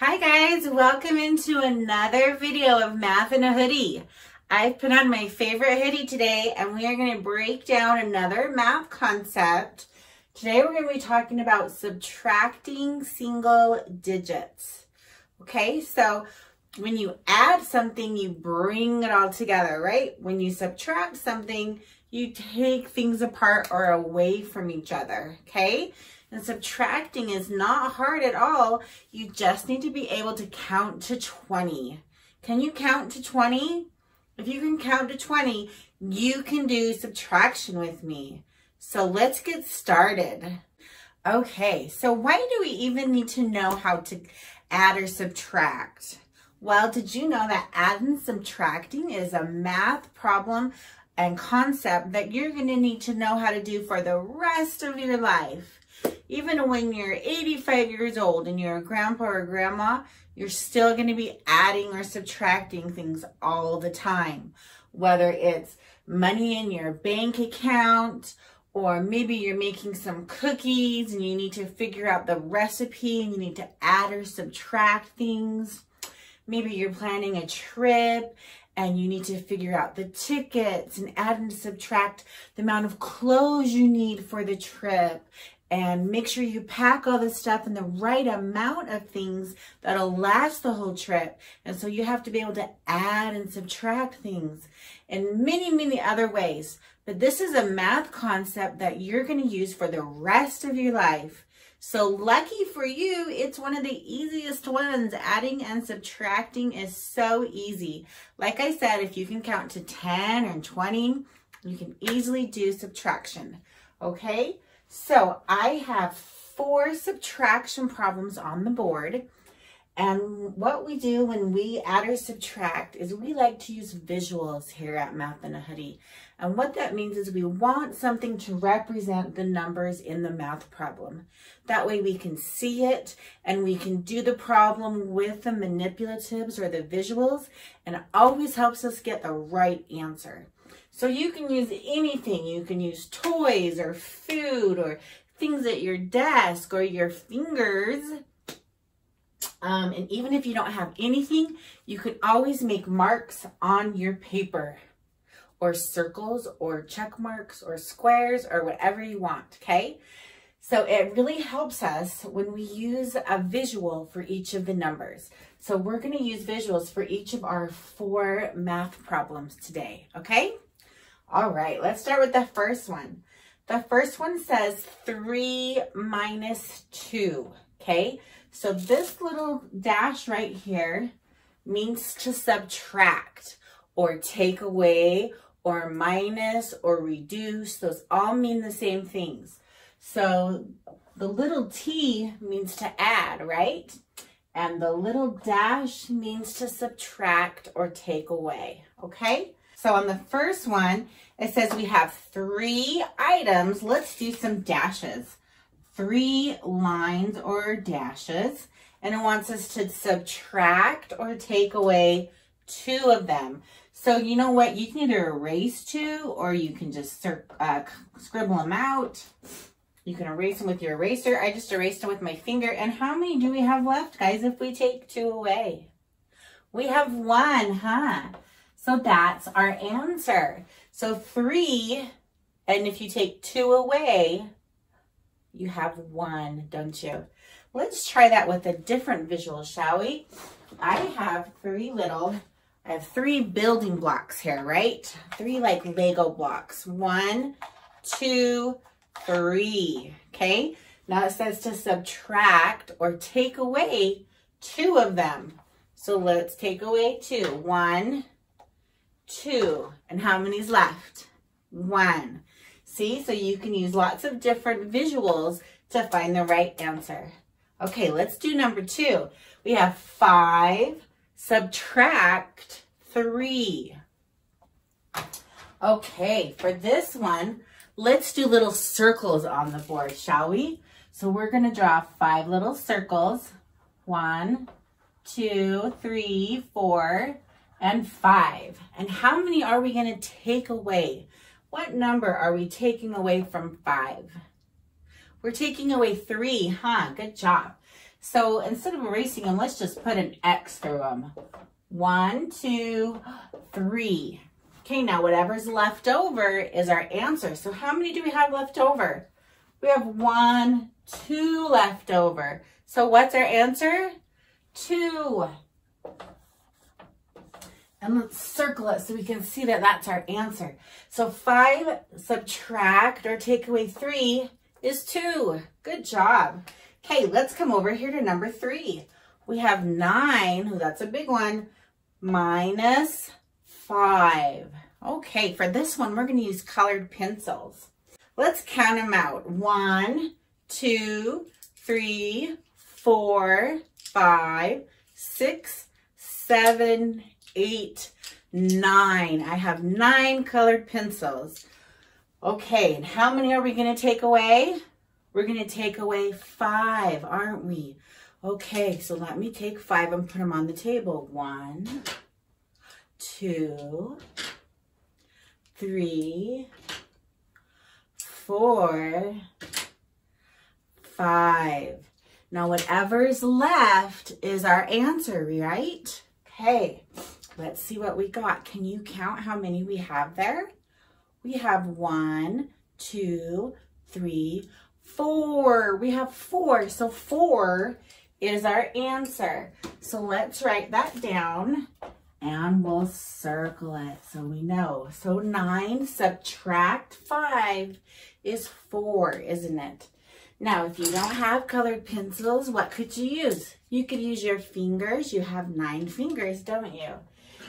Hi guys, welcome into another video of Math in a Hoodie. I've put on my favorite hoodie today and we are going to break down another math concept. Today we're going to be talking about subtracting single digits. Okay, so when you add something, you bring it all together, right? When you subtract something, you take things apart or away from each other, okay? And subtracting is not hard at all. You just need to be able to count to 20. Can you count to 20? If you can count to 20, you can do subtraction with me. So let's get started. Okay, so why do we even need to know how to add or subtract? Well, did you know that adding and subtracting is a math problem and concept that you're going to need to know how to do for the rest of your life? Even when you're 85 years old and you're a grandpa or grandma, you're still going to be adding or subtracting things all the time. Whether it's money in your bank account, or maybe you're making some cookies and you need to figure out the recipe and you need to add or subtract things. Maybe you're planning a trip and you need to figure out the tickets and add and subtract the amount of clothes you need for the trip. And make sure you pack all this stuff in the right amount of things that'll last the whole trip. And so you have to be able to add and subtract things in many, many other ways. But this is a math concept that you're going to use for the rest of your life. So lucky for you, it's one of the easiest ones. Adding and subtracting is so easy. Like I said, if you can count to 10 and 20, you can easily do subtraction, okay? So I have 4 subtraction problems on the board, and what we do when we add or subtract is we like to use visuals here at Math in a Hoodie. And what that means is we want something to represent the numbers in the math problem. That way we can see it and we can do the problem with the manipulatives or the visuals, and it always helps us get the right answer. So you can use anything. You can use toys or food or things at your desk or your fingers. And even if you don't have anything, you can always make marks on your paper or circles or check marks or squares or whatever you want, okay? So it really helps us when we use a visual for each of the numbers. So we're going to use visuals for each of our 4 math problems today, okay? All right, let's start with the first one. The first one says 3 minus 2, okay? So this little dash right here means to subtract or take away or minus or reduce. Those all mean the same things. So the little t means to add, right? And the little dash means to subtract or take away, okay? So on the first one, it says we have 3 items. Let's do some dashes. 3 lines or dashes. And it wants us to subtract or take away 2 of them. So you know what? You can either erase 2 or you can just scribble them out. You can erase them with your eraser. I just erased them with my finger. And how many do we have left, guys, if we take 2 away? We have 1, huh? So that's our answer. So 3, and if you take 2 away, you have 1, don't you? Let's try that with a different visual, shall we? I have three building blocks here, right? 3 like Lego blocks. 1, 2, 3, okay? Now it says to subtract or take away 2 of them. So let's take away 2. 1, 2. And how many's left? 1. See, so you can use lots of different visuals to find the right answer. Okay, let's do number 2. We have 5 subtract 3. Okay, for this one, let's do little circles on the board, shall we? So we're going to draw 5 little circles. 1, 2, 3, 4, and 5. And how many are we going to take away? What number are we taking away from 5? We're taking away 3, huh? Good job. So instead of erasing them, let's just put an X through them. 1, 2, 3. Okay, now whatever's left over is our answer. So how many do we have left over? We have 1, 2 left over. So what's our answer? 2. And let's circle it so we can see that that's our answer. So 5 subtract or take away 3 is 2. Good job. Okay, let's come over here to number 3. We have 9, that's a big one, minus 5. Okay, for this one, we're going to use colored pencils. Let's count them out. 1, 2, 3, 4, 5, 6, 7, 8, 9. I have 9 colored pencils. Okay, and how many are we going to take away? We're going to take away 5, aren't we? Okay, so let me take 5 and put them on the table. 1, 2, 3, 4, 5. Now whatever's left is our answer, right? Okay, let's see what we got. Can you count how many we have there? We have 1, 2, 3, 4. We have 4, so 4 is our answer. So let's write that down and we'll circle it so we know. So 9 subtract 5 is 4, isn't it? Now, if you don't have colored pencils, what could you use? You could use your fingers. You have 9 fingers, don't you?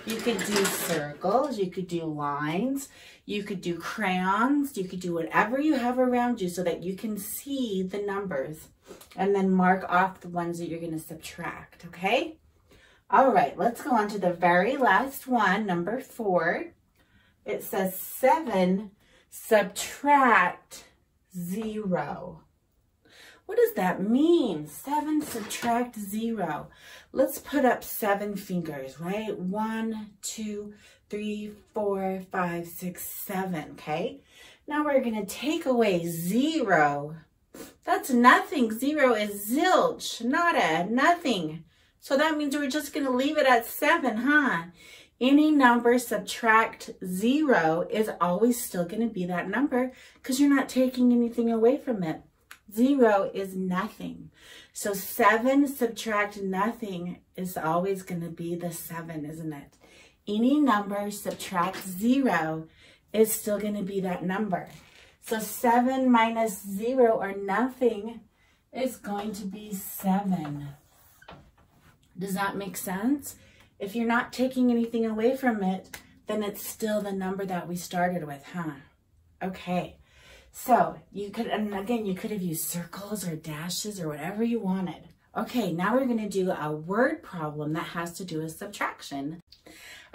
You could do circles. You could do lines. You could do crayons. You could do whatever you have around you so that you can see the numbers. And then mark off the ones that you're going to subtract, okay? All right, let's go on to the very last one, number 4. It says 7 subtract 0. What does that mean? 7 subtract 0. Let's put up 7 fingers, right? 1, 2, 3, 4, 5, 6, 7, okay? Now we're going to take away 0. That's nothing. 0 is zilch, nada, nothing. So that means we're just going to leave it at 7, huh? Any number subtract 0 is always still going to be that number because you're not taking anything away from it. 0 is nothing. So 7 subtract nothing is always going to be the 7, isn't it? Any number subtract 0 is still going to be that number. So 7 minus 0 or nothing is going to be 7. Does that make sense? If you're not taking anything away from it, then it's still the number that we started with, huh? Okay. So you could, and again, you could have used circles or dashes or whatever you wanted. Okay, now we're going to do a word problem that has to do with subtraction.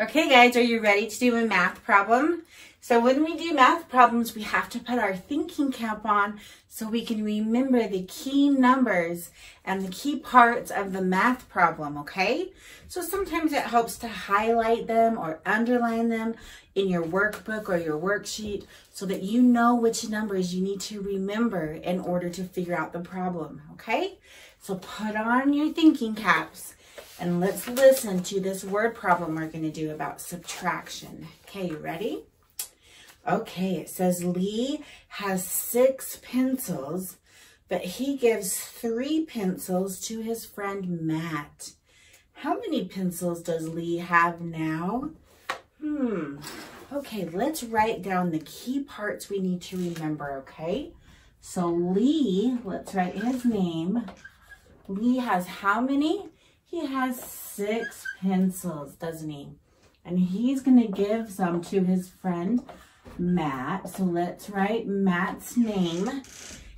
Okay, guys, are you ready to do a math problem? So when we do math problems, we have to put our thinking cap on so we can remember the key numbers and the key parts of the math problem, okay? So sometimes it helps to highlight them or underline them in your workbook or your worksheet so that you know which numbers you need to remember in order to figure out the problem, okay? So put on your thinking caps. And let's listen to this word problem we're going to do about subtraction. Okay, you ready? Okay, it says Lee has 6 pencils, but he gives 3 pencils to his friend Matt. How many pencils does Lee have now? Okay, let's write down the key parts we need to remember, okay? So Lee, let's write his name. Lee has how many? He has 6 pencils, doesn't he? And he's going to give some to his friend, Matt. So let's write Matt's name.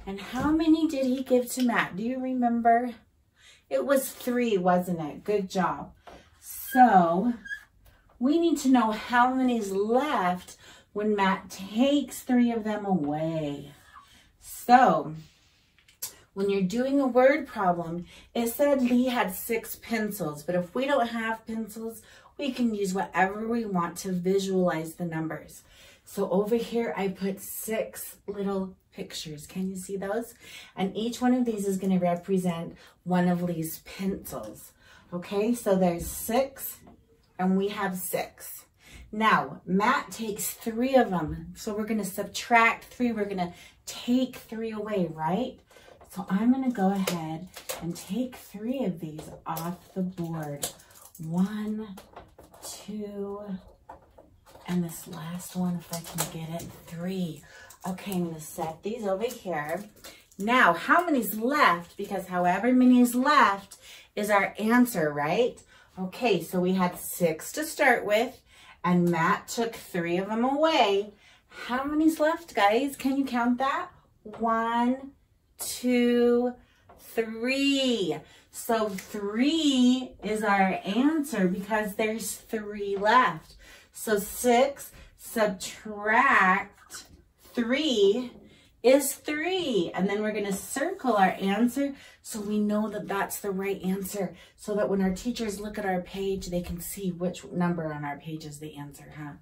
And how many did he give to Matt? Do you remember? It was 3, wasn't it? Good job. So we need to know how many's left when Matt takes 3 of them away. So when you're doing a word problem, it said Lee had 6 pencils, but if we don't have pencils, we can use whatever we want to visualize the numbers. So over here, I put 6 little pictures. Can you see those? And each one of these is going to represent one of these pencils. Okay, so there's 6 and we have 6. Now, Matt takes 3 of them. So we're going to subtract 3. We're going to take 3 away, right? So I'm going to go ahead and take 3 of these off the board. 1, 2, and this last one, if I can get it, 3. Okay, I'm going to set these over here. Now, how many's left? Because however many is left is our answer, right? Okay, so we had 6 to start with, and Matt took 3 of them away. How many's left, guys? Can you count that? 1, 2, 3. So 3 is our answer because there's 3 left. So 6 subtract 3 is 3. And then we're going to circle our answer so we know that that's the right answer, so that when our teachers look at our page, they can see which number on our page is the answer, huh?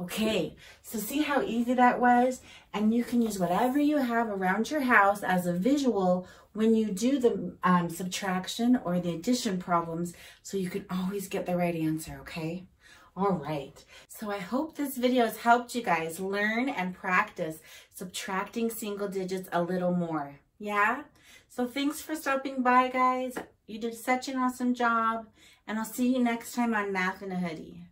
Okay, so see how easy that was? And you can use whatever you have around your house as a visual when you do the subtraction or the addition problems, so you can always get the right answer, okay? All right, so I hope this video has helped you guys learn and practice subtracting single digits a little more, yeah? So thanks for stopping by, guys. You did such an awesome job, and I'll see you next time on Math in a Hoodie.